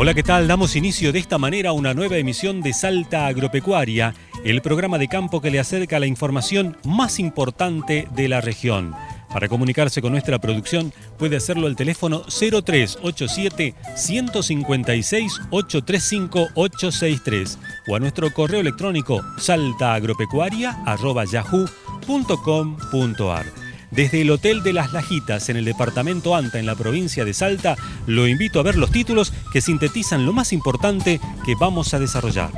Hola, ¿qué tal? Damos inicio de esta manera a una nueva emisión de Salta Agropecuaria, el programa de campo que le acerca la información más importante de la región. Para comunicarse con nuestra producción puede hacerlo al teléfono 0387 156 835 863 o a nuestro correo electrónico saltaagropecuaria@yahoo.com.ar. Desde el Hotel de las Lajitas, en el departamento Anta, en la provincia de Salta, lo invito a ver los títulos que sintetizan lo más importante que vamos a desarrollar.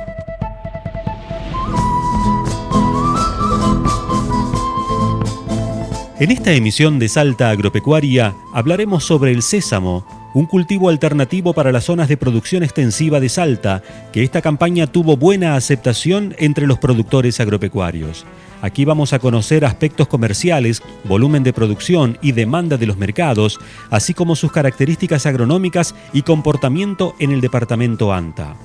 En esta emisión de Salta Agropecuaria hablaremos sobre el sésamo, un cultivo alternativo para las zonas de producción extensiva de Salta, que esta campaña tuvo buena aceptación entre los productores agropecuarios. Aquí vamos a conocer aspectos comerciales, volumen de producción y demanda de los mercados, así como sus características agronómicas y comportamiento en el departamento Anta.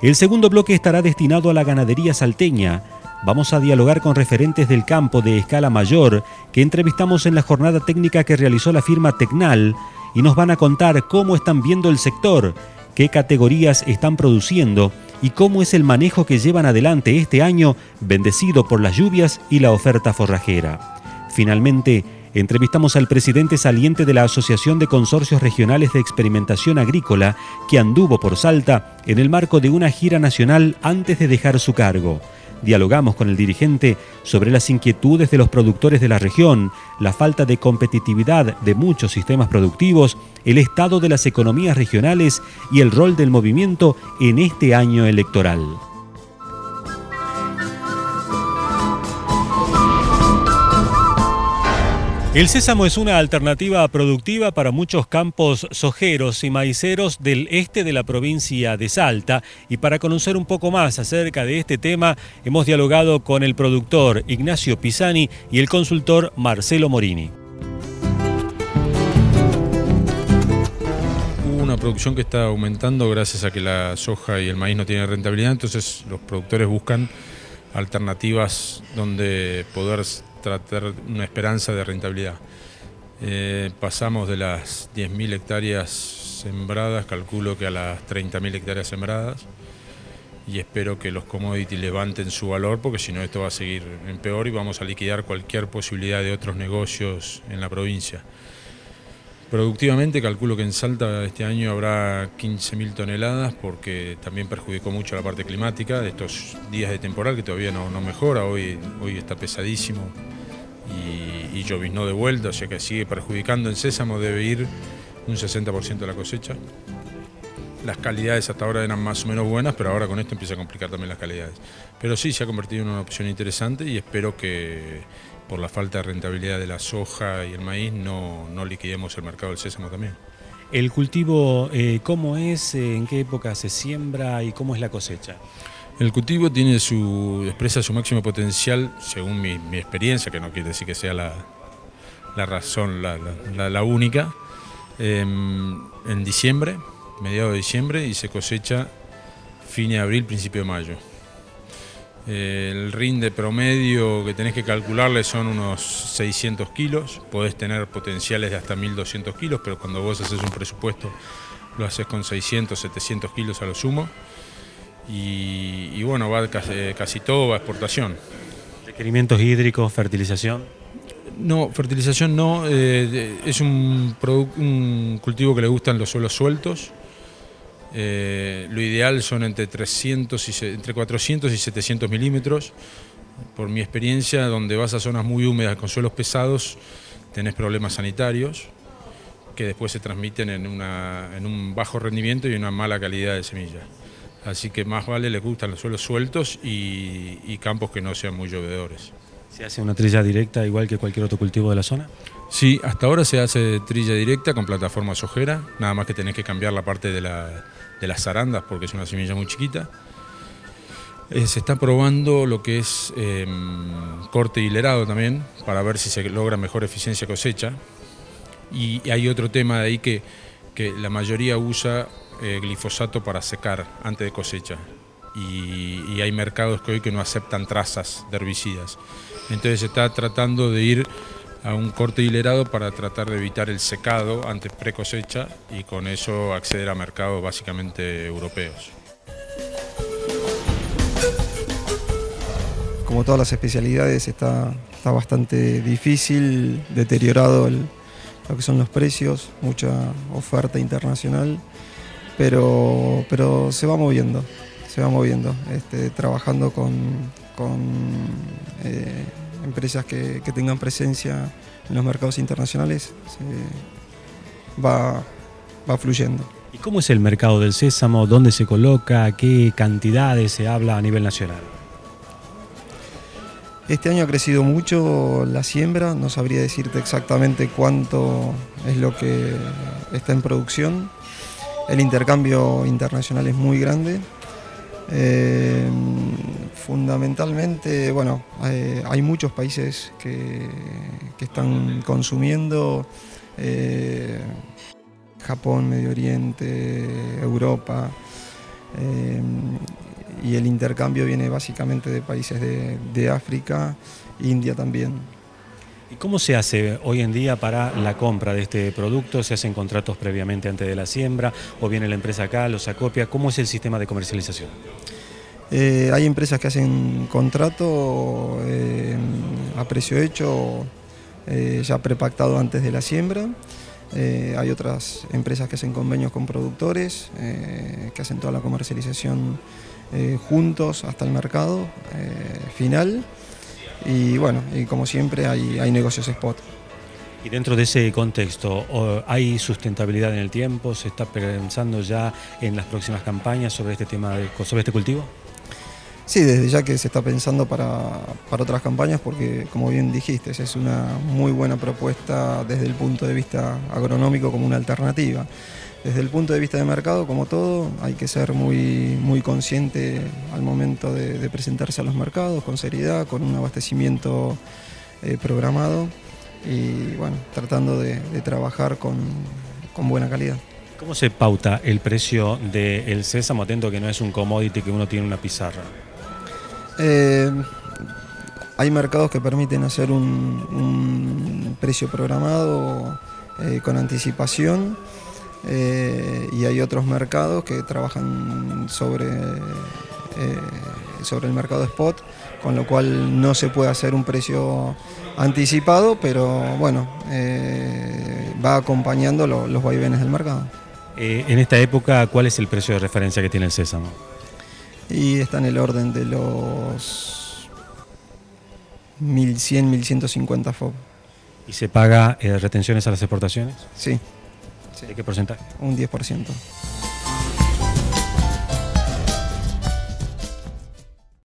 El segundo bloque estará destinado a la ganadería salteña. Vamos a dialogar con referentes del campo de escala mayor que entrevistamos en la jornada técnica que realizó la firma Teknal y nos van a contar cómo están viendo el sector, qué categorías están produciendo y cómo es el manejo que llevan adelante este año, bendecido por las lluvias y la oferta forrajera. Finalmente, entrevistamos al presidente saliente de la Asociación de Consorcios Regionales de Experimentación Agrícola, que anduvo por Salta en el marco de una gira nacional antes de dejar su cargo. Dialogamos con el dirigente sobre las inquietudes de los productores de la región, la falta de competitividad de muchos sistemas productivos, el estado de las economías regionales y el rol del movimiento en este año electoral. El sésamo es una alternativa productiva para muchos campos sojeros y maiceros del este de la provincia de Salta. Y para conocer un poco más acerca de este tema, hemos dialogado con el productor Ignacio Pisani y el consultor Marcelo Morini. Hubo una producción que está aumentando gracias a que la soja y el maíz no tienen rentabilidad, entonces los productores buscan alternativas donde poder tratar una esperanza de rentabilidad. Pasamos de las 10.000 hectáreas sembradas, calculo que a las 30.000 hectáreas sembradas, y espero que los commodities levanten su valor, porque si no esto va a seguir en peor y vamos a liquidar cualquier posibilidad de otros negocios en la provincia. Productivamente calculo que en Salta este año habrá 15.000 toneladas, porque también perjudicó mucho la parte climática de estos días de temporal que todavía no mejora. Hoy está pesadísimo y lloviznó de vuelta, o sea que sigue perjudicando. En sésamo debe ir un 60% de la cosecha. Las calidades hasta ahora eran más o menos buenas, pero ahora con esto empieza a complicar también las calidades. Pero sí, se ha convertido en una opción interesante y espero que por la falta de rentabilidad de la soja y el maíz no liquidemos el mercado del sésamo también. ¿El cultivo cómo es? ¿En qué época se siembra y cómo es la cosecha? El cultivo tiene expresa su máximo potencial, según mi experiencia, que no quiere decir que sea la razón, la única, en diciembre, mediados de diciembre, y se cosecha fin de abril, principio de mayo. El rinde promedio que tenés que calcularle son unos 600 kilos, podés tener potenciales de hasta 1200 kilos, pero cuando vos haces un presupuesto lo haces con 600, 700 kilos a lo sumo, y bueno, va casi todo a exportación. ¿Requerimientos hídricos, fertilización? No, fertilización no, es un cultivo que le gustan los suelos sueltos. Lo ideal son entre 400 y 700 milímetros. Por mi experiencia, donde vas a zonas muy húmedas con suelos pesados, tenés problemas sanitarios que después se transmiten en un bajo rendimiento y una mala calidad de semilla. Así que más vale le gustan los suelos sueltos y campos que no sean muy llovedores. ¿Se hace una trilla directa igual que cualquier otro cultivo de la zona? Sí, hasta ahora se hace trilla directa con plataforma sojera, nada más que tenés que cambiar la parte de las zarandas porque es una semilla muy chiquita. Se está probando lo que es corte hilerado también, para ver si se logra mejor eficiencia cosecha. Y hay otro tema de ahí que la mayoría usa glifosato para secar antes de cosecha. Y hay mercados que hoy no aceptan trazas de herbicidas. Entonces se está tratando de ir a un corte hilerado para tratar de evitar el secado antes precosecha y con eso acceder a mercados básicamente europeos. Como todas las especialidades está bastante difícil, deteriorado lo que son los precios, mucha oferta internacional, pero se va moviendo, trabajando con empresas que tengan presencia en los mercados internacionales, va fluyendo. ¿Y cómo es el mercado del sésamo? ¿Dónde se coloca? ¿Qué cantidades se habla a nivel nacional? Este año ha crecido mucho la siembra, no sabría decirte exactamente cuánto es lo que está en producción. El intercambio internacional es muy grande. Fundamentalmente, bueno, hay muchos países que están consumiendo, Japón, Medio Oriente, Europa, y el intercambio viene básicamente de países de África, India también. ¿Y cómo se hace hoy en día para la compra de este producto? ¿Se hacen contratos previamente antes de la siembra? ¿O viene la empresa acá, los acopia? ¿Cómo es el sistema de comercialización? Hay empresas que hacen contrato a precio hecho, ya prepactado antes de la siembra. Hay otras empresas que hacen convenios con productores, que hacen toda la comercialización juntos hasta el mercado final. Y bueno, y como siempre hay negocios spot. Y dentro de ese contexto, ¿hay sustentabilidad en el tiempo? ¿Se está pensando ya en las próximas campañas sobre este tema, sobre este cultivo? Sí, desde ya que se está pensando para otras campañas, porque como bien dijiste, es una muy buena propuesta desde el punto de vista agronómico como una alternativa. Desde el punto de vista de mercado, como todo, hay que ser muy consciente al momento de presentarse a los mercados, con seriedad, con un abastecimiento programado y bueno, tratando de trabajar con buena calidad. ¿Cómo se pauta el precio del sésamo? Atento que no es un commodity que uno tiene una pizarra. Hay mercados que permiten hacer un precio programado con anticipación, y hay otros mercados que trabajan sobre el mercado spot, con lo cual no se puede hacer un precio anticipado, pero bueno, va acompañando los vaivenes del mercado. En esta época, ¿cuál es el precio de referencia que tiene el sésamo? Y está en el orden de los 1.100, 1.150 FOB. ¿Y se paga retenciones a las exportaciones? Sí. ¿De qué porcentaje? Un 10%.